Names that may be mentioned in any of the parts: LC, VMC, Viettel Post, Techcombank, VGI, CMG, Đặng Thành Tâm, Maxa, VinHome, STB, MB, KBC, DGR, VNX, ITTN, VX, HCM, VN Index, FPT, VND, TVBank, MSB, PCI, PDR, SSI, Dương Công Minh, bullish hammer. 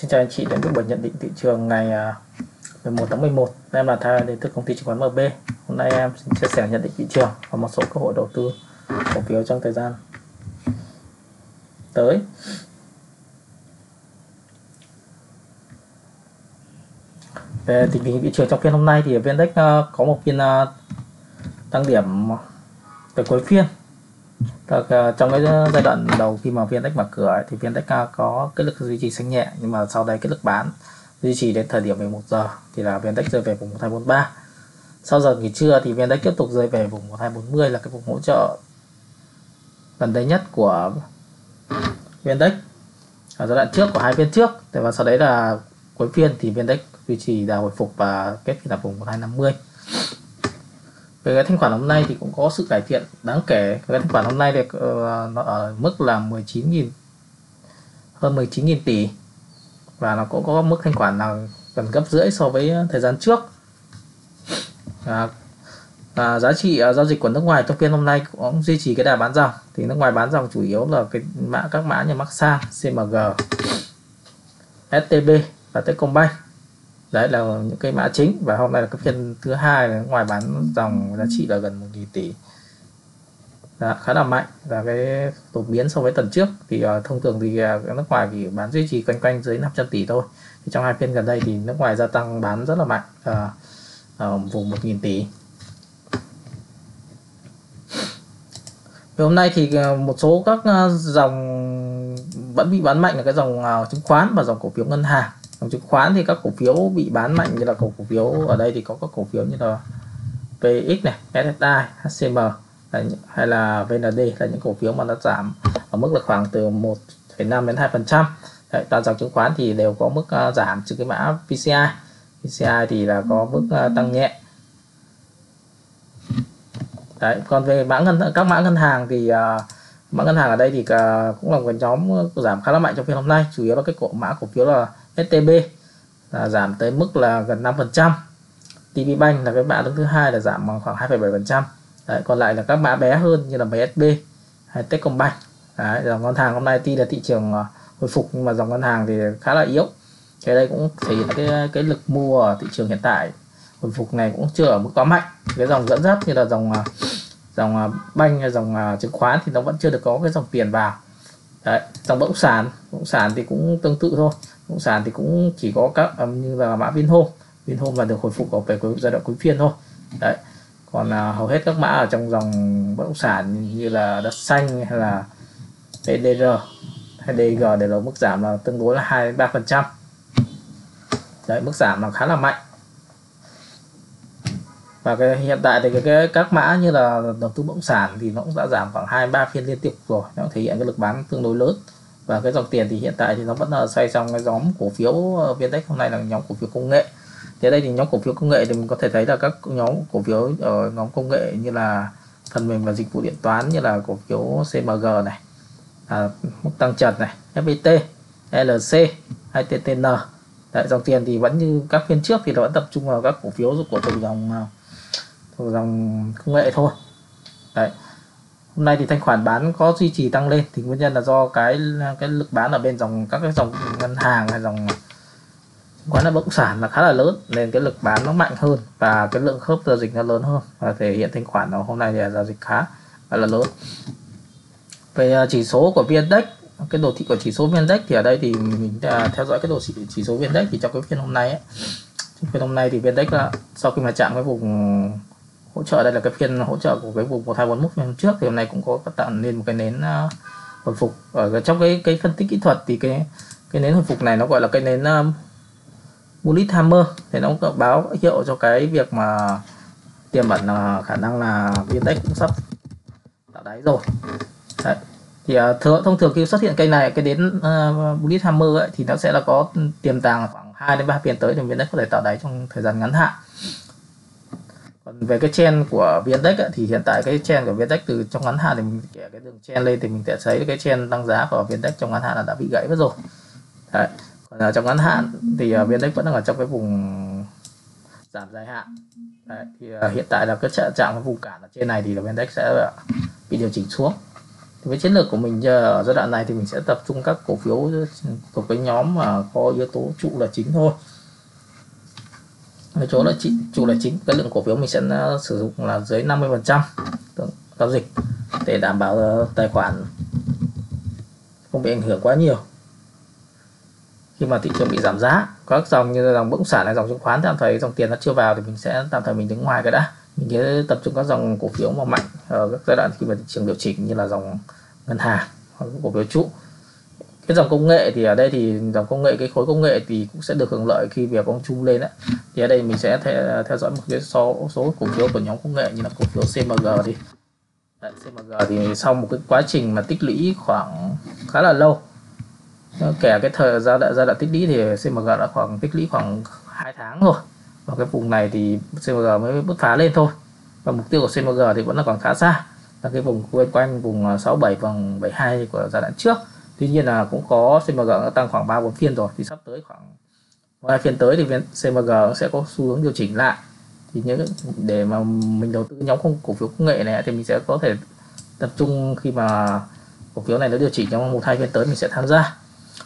Xin chào anh chị đến với buổi nhận định thị trường ngày 11 tháng 11. Em là Thái đến từ công ty chứng khoán MB. Hôm nay em xin chia sẻ nhận định thị trường và một số cơ hội đầu tư cổ phiếu trong thời gian tới. Về tình hình thị trường trong phiên hôm nay thì VN Index có một phiên tăng điểm từ cuối phiên. Trong cái giai đoạn đầu khi mà VN Index mở cửa ấy, thì VN Index có cái lực duy trì xanh nhẹ, nhưng mà sau đây cái lực bán duy trì đến thời điểm 11 giờ thì là VN Index rơi về vùng 1243. Sau giờ nghỉ trưa thì VN Index tiếp tục rơi về vùng 1240 là cái vùng hỗ trợ gần đây nhất của VN Index ở giai đoạn trước của hai phiên trước. Và sau đấy là cuối phiên thì VN Index duy trì đà hồi phục và kết là vùng 1250. Về cái thanh khoản hôm nay thì cũng có sự cải thiện đáng kể. Cái thanh khoản hôm nay được ở mức là hơn 19.000 tỷ và nó cũng có mức thanh khoản là gần gấp rưỡi so với thời gian trước. Giá trị giao dịch của nước ngoài trong phiên hôm nay cũng duy trì cái đà bán dòng, thì nước ngoài bán dòng chủ yếu là các mã như Maxa, CMG, STB và Techcombank. Đấy là những cái mã chính, và hôm nay là cái phiên thứ hai ngoài bán dòng giá trị là gần 1.000 tỷ. Đó, khá là mạnh và cái đột biến so với tuần trước. Thì thông thường thì nước ngoài thì bán duy trì quanh dưới 500 tỷ thôi. Thì trong hai phiên gần đây thì nước ngoài gia tăng bán rất là mạnh ở vùng 1.000 tỷ. Thì hôm nay thì một số các dòng vẫn bị bán mạnh là cái dòng chứng khoán và dòng cổ phiếu ngân hàng. Trong chứng khoán thì các cổ phiếu bị bán mạnh như là cổ phiếu ở đây thì có các cổ phiếu như là VX này, SSI, HCM hay là VND là những cổ phiếu mà nó giảm ở mức là khoảng từ 1,5 đến 2%. Đấy, toàn dòng chứng khoán thì đều có mức giảm trừ cái mã PCI. PCI thì là có mức tăng nhẹ. Đấy, còn về các mã ngân hàng thì mã ngân hàng ở đây thì cũng là một nhóm giảm khá là mạnh trong phiên hôm nay, chủ yếu là cái mã cổ phiếu là STB là giảm tới mức là gần 5%. TVBank là cái mã đứng thứ hai là giảm khoảng 2,7%. Còn lại là các mã bé hơn như là MSB hay Techcombank. Đấy, dòng ngân hàng hôm nay tuy là thị trường hồi phục nhưng mà dòng ngân hàng thì khá là yếu. Cái đây cũng thể hiện cái lực mua ở thị trường hiện tại hồi phục này cũng chưa ở mức quá mạnh. Cái dòng dẫn dắt như là dòng banh hay dòng chứng khoán thì nó vẫn chưa được có cái dòng tiền vào. Đấy, dòng bất động sản thì cũng tương tự thôi. Bất động sản thì cũng chỉ có các như là mã VinHome là được hồi phục ở về giai đoạn cuối phiên thôi. Đấy, còn hầu hết các mã ở trong dòng bất động sản như là đất xanh hay là PDR hay DGR đều là mức giảm là tương đối là 2-3%. Đấy, mức giảm là khá là mạnh. Và hiện tại thì các mã như là đầu tư bất động sản thì nó cũng đã giảm khoảng 2-3 phiên liên tiếp rồi, nó thể hiện cái lực bán tương đối lớn. Và cái dòng tiền thì hiện tại thì nó vẫn là xoay trong cái nhóm cổ phiếu VN Index hôm nay là nhóm cổ phiếu công nghệ. Thế đây thì nhóm cổ phiếu công nghệ thì mình có thể thấy là các nhóm cổ phiếu ở nhóm công nghệ như là phần mềm và dịch vụ điện toán như là cổ phiếu CMG này, mức tăng trần này, FPT, LC, ITTN. Đấy, dòng tiền thì vẫn như các phiên trước thì nó vẫn tập trung vào các cổ phiếu của thuộc dòng công nghệ thôi. Đấy. Hôm nay thì thanh khoản bán có duy trì tăng lên thì nguyên nhân là do cái lực bán ở bên dòng các cái dòng ngân hàng hay dòng quán là bất động sản là khá là lớn, nên cái lực bán nó mạnh hơn và cái lượng khớp giao dịch nó lớn hơn, và thể hiện thanh khoản nó hôm nay thì là giao dịch khá là lớn. Về chỉ số của VN Index, cái đồ thị của chỉ số VN Index thì ở đây thì mình theo dõi cái đồ thị chỉ số VN Index thì trong cái phiên hôm nay ấy, thì VN Index là sau khi mà chạm cái vùng hỗ trợ, đây là cái phiên hỗ trợ của cái vùng 1241 hôm trước, thì hôm nay cũng có tạo nên một cái nến hồi phục. Ở trong cái phân tích kỹ thuật thì cái nến hồi phục này nó gọi là cái nến bullish hammer, thì nó cũng báo hiệu cho cái việc mà tiềm ẩn là khả năng là VN Index cũng sắp tạo đáy rồi. Đấy. Thì thông thường khi xuất hiện cây này, cái nến bullish hammer ấy, thì nó sẽ là có tiềm tàng khoảng 2 đến 3 phiên tới thì VN Index có thể tạo đáy trong thời gian ngắn hạn. Về cái trend của VN Index thì hiện tại cái trend của VN Index từ trong ngắn hạn thì mình kẻ cái đường trend lên thì mình sẽ thấy cái trend tăng giá của VN Index trong ngắn hạn là đã bị gãy mất rồi. Đấy. Còn ở trong ngắn hạn thì VN Index vẫn đang ở trong cái vùng giảm dài hạn. Đấy. Thì hiện tại là cái chạm cái vùng cản ở trên này thì là VN Index sẽ bị điều chỉnh xuống. Với chiến lược của mình ở giai đoạn này thì mình sẽ tập trung các cổ phiếu thuộc cái nhóm mà có yếu tố trụ là chính thôi. Cái chỗ là trụ là chính, cái lượng cổ phiếu mình sẽ sử dụng là dưới 50% giao dịch để đảm bảo tài khoản không bị ảnh hưởng quá nhiều khi mà thị trường bị giảm giá. Các dòng như dòng bất động sản hay dòng chứng khoán tạm thời dòng tiền nó chưa vào thì mình sẽ tạm thời mình đứng ngoài cái đã. Mình sẽ tập trung các dòng cổ phiếu mà mạnh ở các giai đoạn khi mà thị trường điều chỉnh, như là dòng ngân hàng hoặc cổ phiếu trụ. Cái dòng công nghệ thì ở đây thì dòng công nghệ, cái khối công nghệ thì cũng sẽ được hưởng lợi khi việc ông Trung lên đấy. Thì ở đây mình sẽ theo dõi một cái số cổ phiếu của nhóm công nghệ, như là cổ phiếu CMG đi. Đấy, CMG thì sau một cái quá trình mà tích lũy khoảng khá là lâu, kể cái thời giai đoạn tích lũy thì CMG đã tích lũy khoảng 2 tháng rồi. Và cái vùng này thì CMG mới bứt phá lên thôi. Và mục tiêu của CMG thì vẫn là còn khá xa, là cái vùng quanh vùng 67 vòng 72 của giai đoạn trước. Tuy nhiên là cũng có CMG đã tăng khoảng 3-4 phiên rồi, thì sắp tới khoảng 2 phiên tới thì CMG sẽ có xu hướng điều chỉnh lại. Thì những để mà mình đầu tư nhóm cổ phiếu công nghệ này thì mình sẽ có thể tập trung khi mà cổ phiếu này nó điều chỉnh trong 1-2 phiên tới mình sẽ tham gia.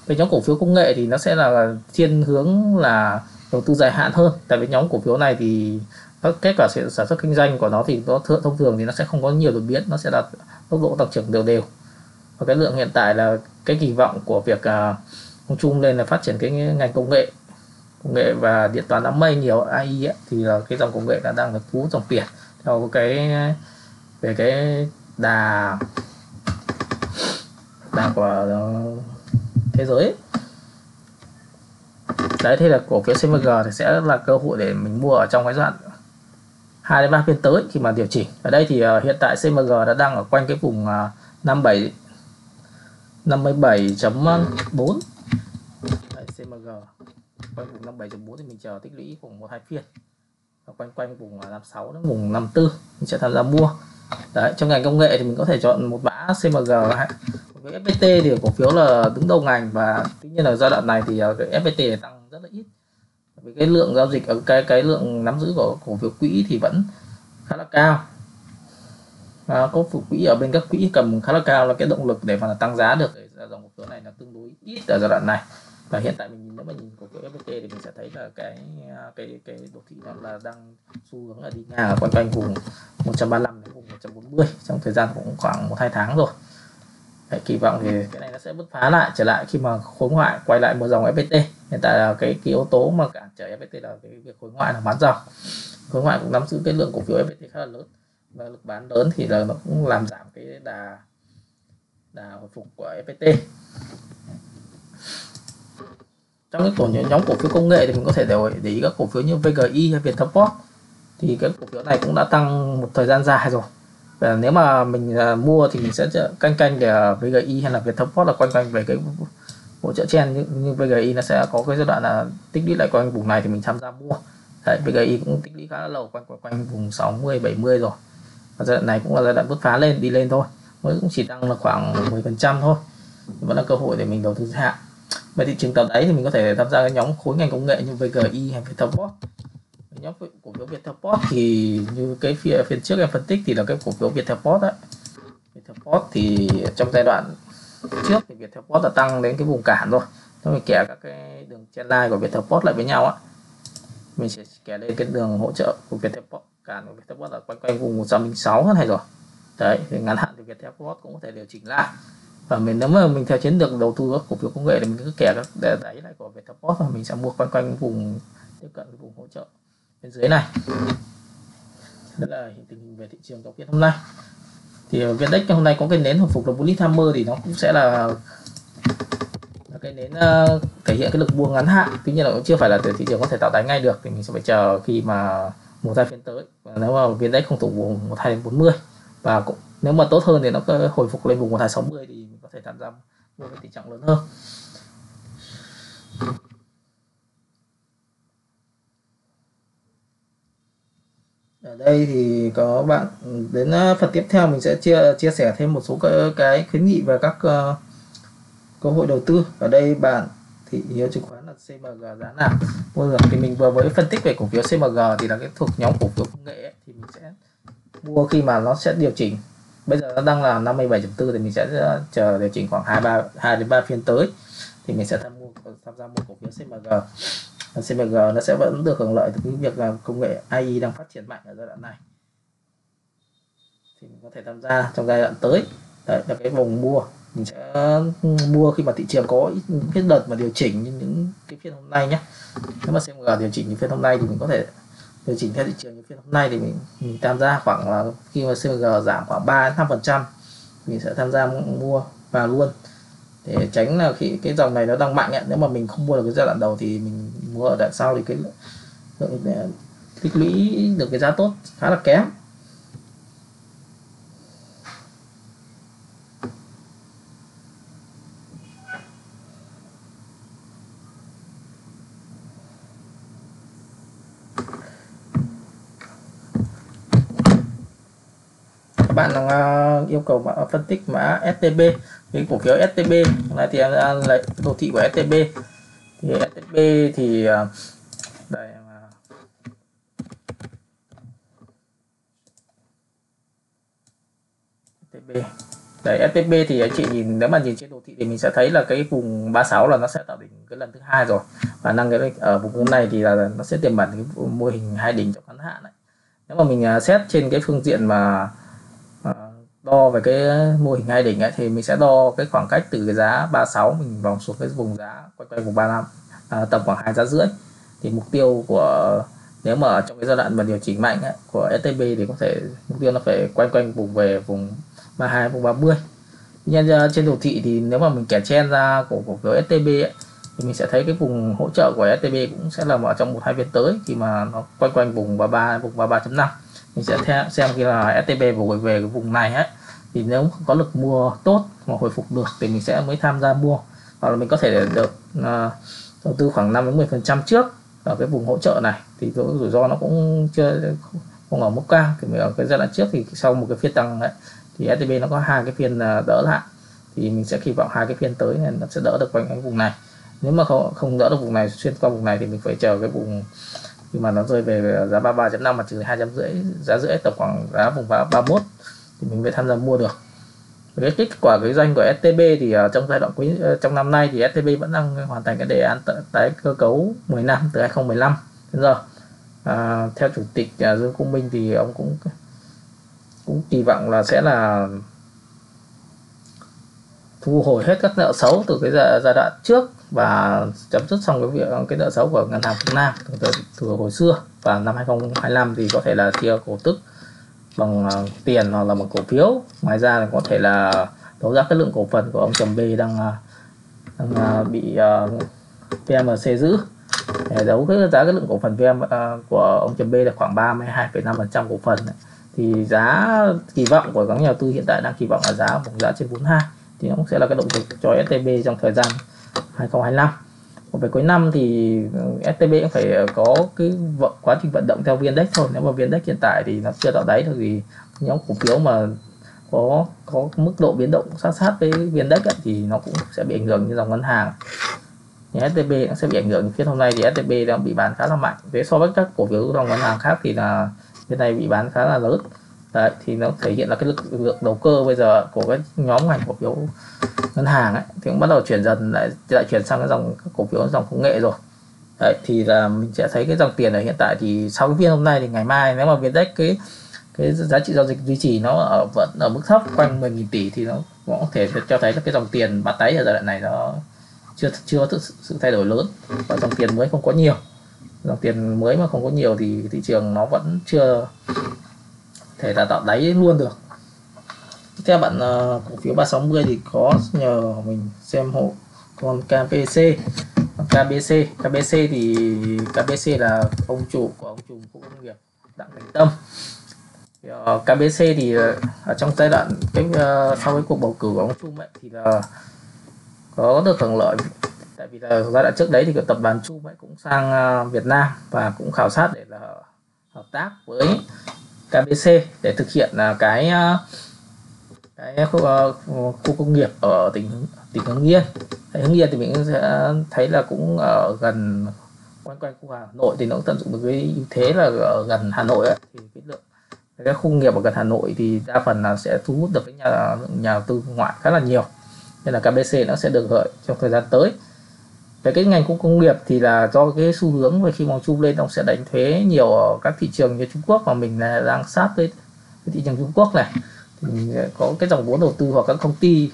Với nhóm cổ phiếu công nghệ thì nó sẽ là thiên hướng là đầu tư dài hạn hơn, tại vì nhóm cổ phiếu này thì các kết quả sản xuất kinh doanh của nó thì nó thông thường thì nó sẽ không có nhiều đột biến, nó sẽ là tốc độ tăng trưởng đều đều. Và cái lượng hiện tại là cái kỳ vọng của việc ông Trung lên là phát triển cái ngành công nghệ và điện toán đám mây nhiều AI ấy, thì là cái dòng công nghệ đã đang được cú dòng tiền theo cái đà của thế giới ấy. Đấy, thế là cổ phiếu CMG thì sẽ là cơ hội để mình mua ở trong cái đoạn 2-3 phiên tới khi mà điều chỉnh. Ở đây thì hiện tại CMG đã đang ở quanh cái vùng 57.4. CMG quanh vùng 57.4 thì mình chờ tích lũy khoảng 1-2 phiên. Và quanh vùng 56 đến vùng 54 mình sẽ tham gia mua. Đấy, trong ngành công nghệ thì mình có thể chọn một mã CMG. Với FPT thì cổ phiếu là đứng đầu ngành, và tuy nhiên là giai đoạn này thì cái FPT tăng rất là ít. Vì cái lượng giao dịch ở cái lượng nắm giữ của cổ phiếu quỹ thì vẫn khá là cao. Cổ phiếu quỹ ở bên các quỹ cầm khá là cao, là cái động lực để mà tăng giá được cái dòng cổ phiếu này là tương đối ít ở giai đoạn này. Và hiện tại mình nếu mà nhìn cổ phiếu FPT thì mình sẽ thấy là cái đồ thị nó là đang xu hướng là đi ngang quanh vùng 135 đến vùng 140 trong thời gian cũng khoảng 1-2 tháng rồi. Kỳ vọng thì cái này nó sẽ bứt phá lại trở lại khi mà khối ngoại quay lại mua dòng FPT. Hiện tại là cái yếu tố mà cản trở FPT là cái việc khối ngoại là bán dòng. Khối ngoại cũng nắm giữ cái lượng cổ phiếu FPT khá là lớn, và lực bán lớn thì là nó cũng làm giảm cái đà hồi phục của FPT. Trong cái nhóm cổ phiếu công nghệ thì mình có thể để ý các cổ phiếu như VGI hay Viettel Post. Thì cái cổ phiếu này cũng đã tăng một thời gian dài rồi. Và nếu mà mình mua thì mình sẽ canh để VGI hay là Viettel Post là quanh về cái hỗ trợ trend, nhưng VGI nó sẽ có cái giai đoạn là tích lũy lại quanh vùng này thì mình tham gia mua. Đấy, VGI cũng tích lũy khá là lâu quanh vùng 60-70 rồi. Và giai đoạn này cũng là giai đoạn bứt phá lên, đi lên thôi. Mới cũng chỉ tăng là khoảng 10% thôi. Vẫn là cơ hội để mình đầu tư dài hạn. Về thị trường tầm đáy thì mình có thể tham gia cái nhóm khối ngành công nghệ như VGI hay Viettel Post. Nhóm cổ phiếu Viettel Post thì như cái phiên trước em phân tích thì là cái cổ phiếu Viettel Post đấy. Viettel Post thì trong giai đoạn trước thì Viettel Post đã tăng đến cái vùng cản rồi. Nếu mình kẻ các cái đường trendline của Viettel Post lại với nhau á, mình sẽ kẻ lên cái đường hỗ trợ của Viettel Post. Cản của Viettel Post là quanh vùng 106 hết này rồi. Đấy, thì ngắn hạn thì Viettel Post cũng có thể điều chỉnh lại. Và nếu mà mình theo chiến lược đầu tư các cổ phiếu công nghệ thì mình cứ kẻ các đáy lại của Viettel Post và mình sẽ mua quanh vùng tiếp cận cái vùng hỗ trợ bên dưới này. Đó là tình hình về thị trường trong phiên hôm nay. Thì VNX hôm nay có cái nến hồi phục là bullish hammer thì nó cũng sẽ là cái nến thể hiện cái lực mua ngắn hạn. Tuy nhiên là cũng chưa phải là thị trường có thể tạo đáy ngay được, thì mình sẽ phải chờ khi mà 1-2 phiên tới. Và nếu mà VNX không tụt vùng 1-2-40 và cũng nếu mà tốt hơn thì nó có hồi phục lên vùng 1-2-60 thì mình có thể tham gia mua cái tỷ trọng lớn hơn. Ở đây thì có bạn đến phần tiếp theo, mình sẽ chia sẻ thêm một số cái khuyến nghị về các cơ hội đầu tư. Ở đây bạn thị hiếu chứng khoán là CMG giá nào mua được, thì mình vừa mới phân tích về cổ phiếu CMG thì là cái thuộc nhóm cổ phiếu công nghệ ấy, thì mình sẽ mua khi mà nó sẽ điều chỉnh Bây giờ nó đang là 57.4 thì mình sẽ chờ điều chỉnh khoảng 2 đến 3 phiên tới thì mình sẽ tham gia mua cổ phiếu CMG. CMG nó sẽ vẫn được hưởng lợi từ cái việc là công nghệ AI đang phát triển mạnh ở giai đoạn này. Thì mình có thể tham gia trong giai đoạn tới. Đấy là cái vùng mua, mình sẽ mua khi mà thị trường có cái đợt mà điều chỉnh như những cái phiên hôm nay nhé. Nếu mà CMG điều chỉnh như phiên hôm nay thì mình có thể điều chỉnh theo thị trường như phiên hôm nay thì mình tham gia khoảng là khi mà CMG giảm khoảng 3 đến 5% mình sẽ tham gia mua vào luôn để tránh là khi cái dòng này nó đang mạnh ấy, nếu mà mình không mua được cái giai đoạn đầu thì mình mua ở đoạn sau thì cái lượng tích lũy được cái giá tốt khá là kém. Bạn đang yêu cầu phân tích mã STB, cái cổ phiếu STB này thì em đã lấy đồ thị của STB. Thì STB thì đây, STB thì anh chị nhìn, nếu mà nhìn trên đồ thị thì mình sẽ thấy là cái vùng 36 là nó sẽ tạo đỉnh cái lần thứ hai rồi, và năng cái ở vùng này thì là nó sẽ tiềm ẩn cái mô hình hai đỉnh trong ngắn hạn này. Nếu mà mình xét trên cái phương diện mà đo về cái mô hình hai đỉnh ấy, thì mình sẽ đo cái khoảng cách từ cái giá 36 mình vòng xuống cái vùng giá quanh vùng 35, tầm khoảng 2,5 giá. Thì mục tiêu của nếu mà trong cái giai đoạn mà điều chỉnh mạnh ấy, của STB thì có thể mục tiêu nó phải quanh vùng về vùng 32, vùng 30. Nhưng trên đồ thị thì nếu mà mình kẻ chen ra của cổ phiếu STB ấy, thì mình sẽ thấy cái vùng hỗ trợ của STB cũng sẽ là ở trong 1-2 phiên tới khi mà nó quanh vùng 33, vùng 33.5. Mình sẽ xem khi là STB về cái vùng này ấy, thì nếu không có lực mua tốt mà hồi phục được thì mình sẽ mới tham gia mua, hoặc là mình có thể được đầu tư khoảng 5 đến 10% trước ở cái vùng hỗ trợ này thì rủi ro nó cũng chưa không ở mức cao. Thì mình ở cái giai đoạn trước thì sau một cái phiên tăng ấy, thì STB nó có hai cái phiên đỡ lại thì mình sẽ kỳ vọng hai cái phiên tới này nó sẽ đỡ được quanh cái vùng này. Nếu mà không đỡ được vùng này, xuyên qua vùng này thì mình phải chờ cái vùng khi mà nó rơi về giá 33.5 mà trừ 2,5 giá rưỡi tầm khoảng giá vùng 31 thì mình mới tham gia mua được. Cái kết quả kinh doanh của STB thì trong giai đoạn trong năm nay thì STB vẫn đang hoàn thành cái đề án tái cơ cấu 10 năm từ 2015 đến giờ. Theo chủ tịch Dương Công Minh thì ông cũng kỳ vọng là sẽ là thu hồi hết các nợ xấu từ cái giai đoạn trước và chấm dứt xong cái nợ xấu của ngân hàng Việt Nam từ hồi xưa, và năm 2025 thì có thể là chia cổ tức bằng tiền hoặc là bằng cổ phiếu. Ngoài ra là có thể là đấu giá cái lượng cổ phần của ông Trầm B đang bị VMC giữ. Để đấu giá cái lượng cổ phần của ông Trầm B là khoảng 32,5% cổ phần này. Thì giá kỳ vọng của các nhà đầu tư hiện tại đang kỳ vọng là vùng giá trên 42 thì nó cũng sẽ là cái động lực cho STB trong thời gian 2025. Còn về cuối năm thì STB cũng phải có cái quá trình vận động theo VN Index thôi. Nếu mà VN Index hiện tại thì nó chưa tạo đáy thôi, vì nhóm cổ phiếu mà có mức độ biến động sát với VN Index ấy, thì nó cũng sẽ bị ảnh hưởng như dòng ngân hàng. Thì STB cũng sẽ bị ảnh hưởng. Phiên hôm nay thì STB đang bị bán khá là mạnh. Thế so với các cổ phiếu dòng ngân hàng khác thì là bên này bị bán khá là lớn. Đấy, thì nó thể hiện là cái lực lượng đầu cơ bây giờ của cái nhóm ngành cổ phiếu ngân hàng ấy, thì cũng bắt đầu chuyển dần lại chuyển sang cái dòng cổ phiếu dòng công nghệ rồi. Đấy, thì là mình sẽ thấy cái dòng tiền ở hiện tại thì sau cái phiên hôm nay thì ngày mai nếu mà VNX cái giá trị giao dịch duy trì nó vẫn ở mức thấp quanh 10.000 tỷ thì nó cũng có thể cho thấy là cái dòng tiền bắt đáy ở giai đoạn này nó chưa có sự thay đổi lớn, và dòng tiền mới không có nhiều. Dòng tiền mới mà không có nhiều thì thị trường nó vẫn chưa thể là tạo đáy luôn được. Theo bạn cổ phiếu 360 thì có nhờ mình xem hộ con KBC thì KBC là ông chủ của ông trùm khu công nghiệp Đặng Thành Tâm. Thì, KBC thì ở trong giai đoạn sau cái cuộc bầu cử của ông Trung ấy, thì là có được hưởng lợi, tại vì là giai đoạn trước đấy thì tập đoàn Trung ấy cũng sang Việt Nam và cũng khảo sát để là hợp tác với KBC để thực hiện là cái khu công nghiệp ở tỉnh Hưng Yên. Tại Hưng Yên thì mình sẽ thấy là cũng ở gần quanh khu Hà Nội thì nó cũng tận dụng được cái ưu thế là ở gần Hà Nội ấy, thì cái lượng Các khu công nghiệp ở gần Hà Nội thì đa phần là sẽ thu hút được cái nhà đầu tư ngoại khá là nhiều, nên là KBC nó sẽ được hưởng trong thời gian tới. Về cái ngành công nghiệp thì là do cái xu hướng về khi mà chung lên, ông sẽ đánh thuế nhiều ở các thị trường như Trung Quốc, và mình là đang sát với thị trường Trung Quốc này, thì có cái dòng vốn đầu tư hoặc các công ty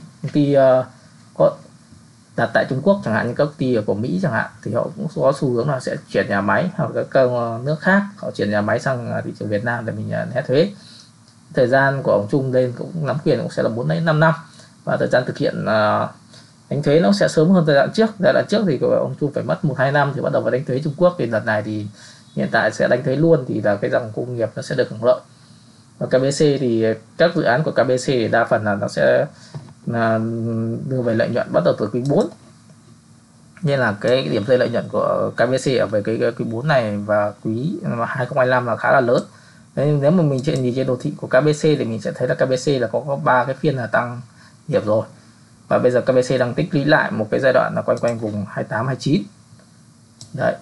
có đặt tại Trung Quốc chẳng hạn, như các công ty của Mỹ chẳng hạn, thì họ cũng có xu hướng là sẽ chuyển nhà máy hoặc các nước khác, họ chuyển nhà máy sang thị trường Việt Nam để mình né thuế. Thời gian của ông Trung lên cũng nắm quyền cũng sẽ là 4 đến 5 năm, và thời gian thực hiện đánh thuế nó sẽ sớm hơn giai đoạn trước. Giai đoạn trước thì ông Trung phải mất 1-2 năm thì bắt đầu vào đánh thuế Trung Quốc, thì đợt này thì hiện tại sẽ đánh thuế luôn, thì là cái dòng công nghiệp nó sẽ được hưởng lợi. Và KBC thì các dự án của KBC thì đa phần là nó sẽ đưa về lợi nhuận bắt đầu từ quý 4, nên là cái điểm rơi lợi nhuận của KBC ở về cái quý 4 này và quý 2025 là khá là lớn. Nên nếu mà mình nhìn trên đồ thị của KBC thì mình sẽ thấy là KBC là có 3 cái phiên là tăng điểm rồi, và bây giờ KBC đang tích lũy lại một cái giai đoạn là quanh vùng 28-29 đấy.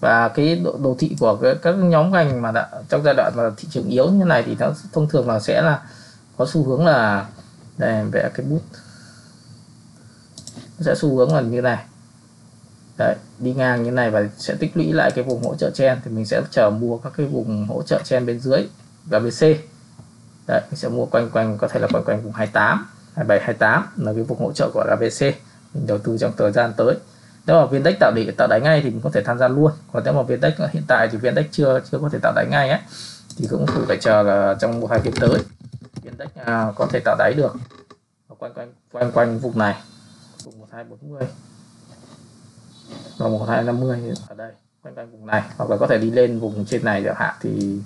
Và cái đồ thị của các nhóm ngành mà đã, trong giai đoạn mà thị trường yếu như này thì nó thông thường là sẽ là có xu hướng là đây, vẽ cái bút nó sẽ xu hướng là như này đấy, đi ngang như này và sẽ tích lũy lại cái vùng hỗ trợ chen, thì mình sẽ chờ mua các cái vùng hỗ trợ chen bên dưới KBC đấy, mình sẽ mua quanh có thể là quanh vùng 27-28 là cái vùng hỗ trợ của KBC mình đầu tư trong thời gian tới. Nếu mà VNDex tạo đáy ngay thì mình có thể tham gia luôn, còn nếu mà VNDex hiện tại thì VNDex chưa có thể tạo đáy ngay ấy, thì cũng phải chờ là trong 1-2 phiên tới VNDex có thể tạo đáy được quanh vùng này, vùng 1240 và 1250 ở đây, quanh vùng này, hoặc là có thể đi lên vùng trên này chẳng hạn thì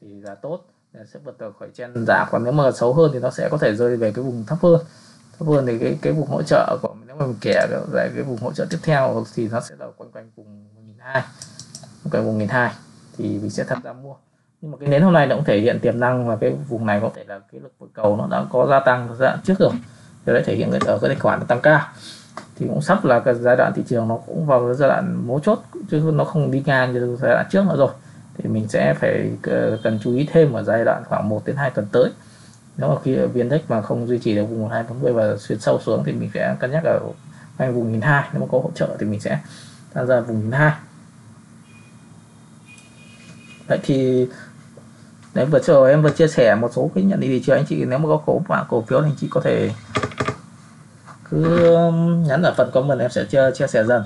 là tốt, sẽ vượt được khỏi chen giảm. Còn nếu mà xấu hơn thì nó sẽ có thể rơi về cái vùng thấp hơn thì cái vùng hỗ trợ của mình, nếu mà mình kẻ lại cái vùng hỗ trợ tiếp theo thì nó sẽ là quanh vùng 1200, quanh vùng 1200 thì mình sẽ tham gia mua. Nhưng mà cái nến hôm nay nó cũng thể hiện tiềm năng, và cái vùng này có thể là cái lực cầu nó đã có gia tăng giai đoạn trước rồi, điều đấy thể hiện ở cái tài khoản nó tăng cao, thì cũng sắp là cái giai đoạn thị trường nó cũng vào giai đoạn mấu chốt, chứ nó không đi ngang như giai đoạn trước nữa rồi, thì mình sẽ phải cần chú ý thêm ở giai đoạn khoảng 1 đến 2 tuần tới. Nếu mà khi VNDex mà không duy trì được vùng 1240 và xuyên sâu xuống thì mình sẽ cân nhắc ở quanh vùng 1200, nếu mà có hỗ trợ thì mình sẽ tham gia vùng 1200. Vậy thì đấy, vừa rồi em vừa chia sẻ một số cái nhận định thị trường, anh chị nếu mà có cổ phiếu thì anh chị có thể cứ nhắn ở phần comment, em sẽ chia sẻ dần.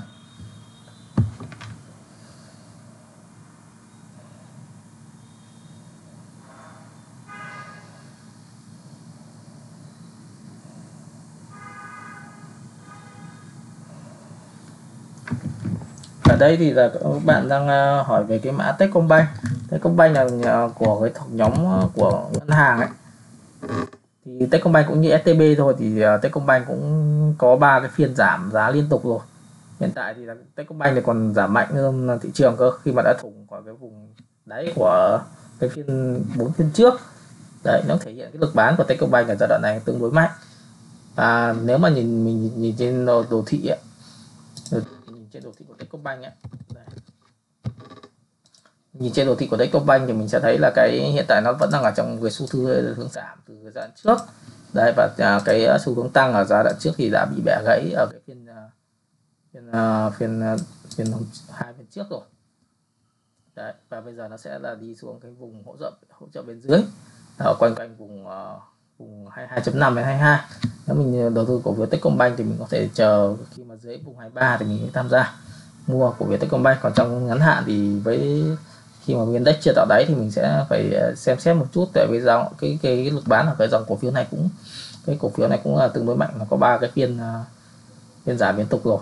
Ở đây thì là các bạn đang hỏi về cái mã Techcombank. Techcombank là của cái thuộc nhóm của ngân hàng ấy. Thì Techcombank cũng như STB thôi, thì Techcombank cũng có 3 cái phiên giảm giá liên tục rồi. Hiện tại thì là Techcombank này còn giảm mạnh hơn thị trường cơ, khi mà đã thủng khỏi cái vùng đáy của cái phiên 4 phiên trước. Đấy, nó thể hiện cái lực bán của Techcombank ở giai đoạn này tương đối mạnh. À, nếu mà mình nhìn trên đồ thị ấy, đồ thị của Techcombank ấy. Đây. Nhìn trên đồ thị của Techcombank thì mình sẽ thấy là cái hiện tại nó vẫn đang ở trong cái xu hướng giảm từ giai đoạn trước. Đây, và cái xu hướng tăng ở giai đoạn trước thì đã bị bẻ gãy ở cái phiên 2 phiên trước rồi. Đấy, và bây giờ nó sẽ là đi xuống cái vùng hỗ trợ bên dưới ở quanh vùng 22.5 đến 22. Nếu mình đầu tư cổ phiếu Techcombank thì mình có thể chờ khi mà dưới vùng 23 thì mình mới tham gia mua cổ phiếu Techcombank. Còn trong ngắn hạn thì với khi mà VNDex chưa tạo đáy thì mình sẽ phải xem xét một chút, tại vì rằng cái lực bán ở cái dòng cổ phiếu này cũng là tương đối mạnh, nó có 3 cái phiên giảm liên tục rồi.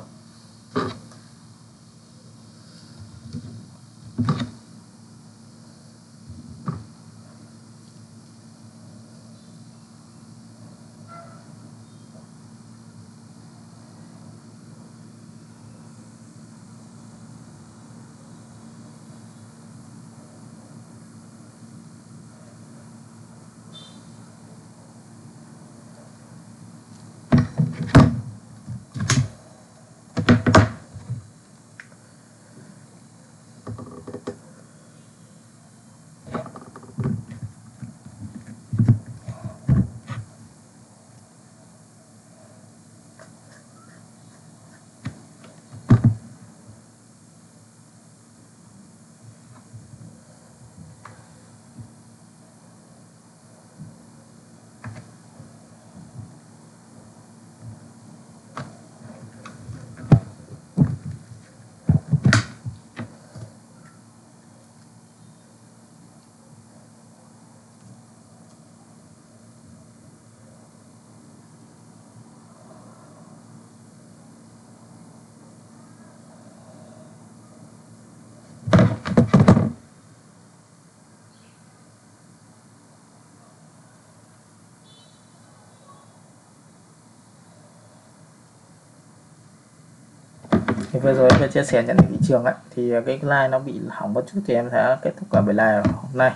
thì vừa rồi tôi chia sẻ nhận định thị trường ấy, thì cái live nó bị hỏng một chút thì em sẽ kết thúc cả buổi live hôm nay.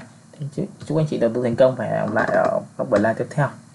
Thì chúc anh chị đầu tư thành công và hẹn gặp lại ở các buổi live tiếp theo.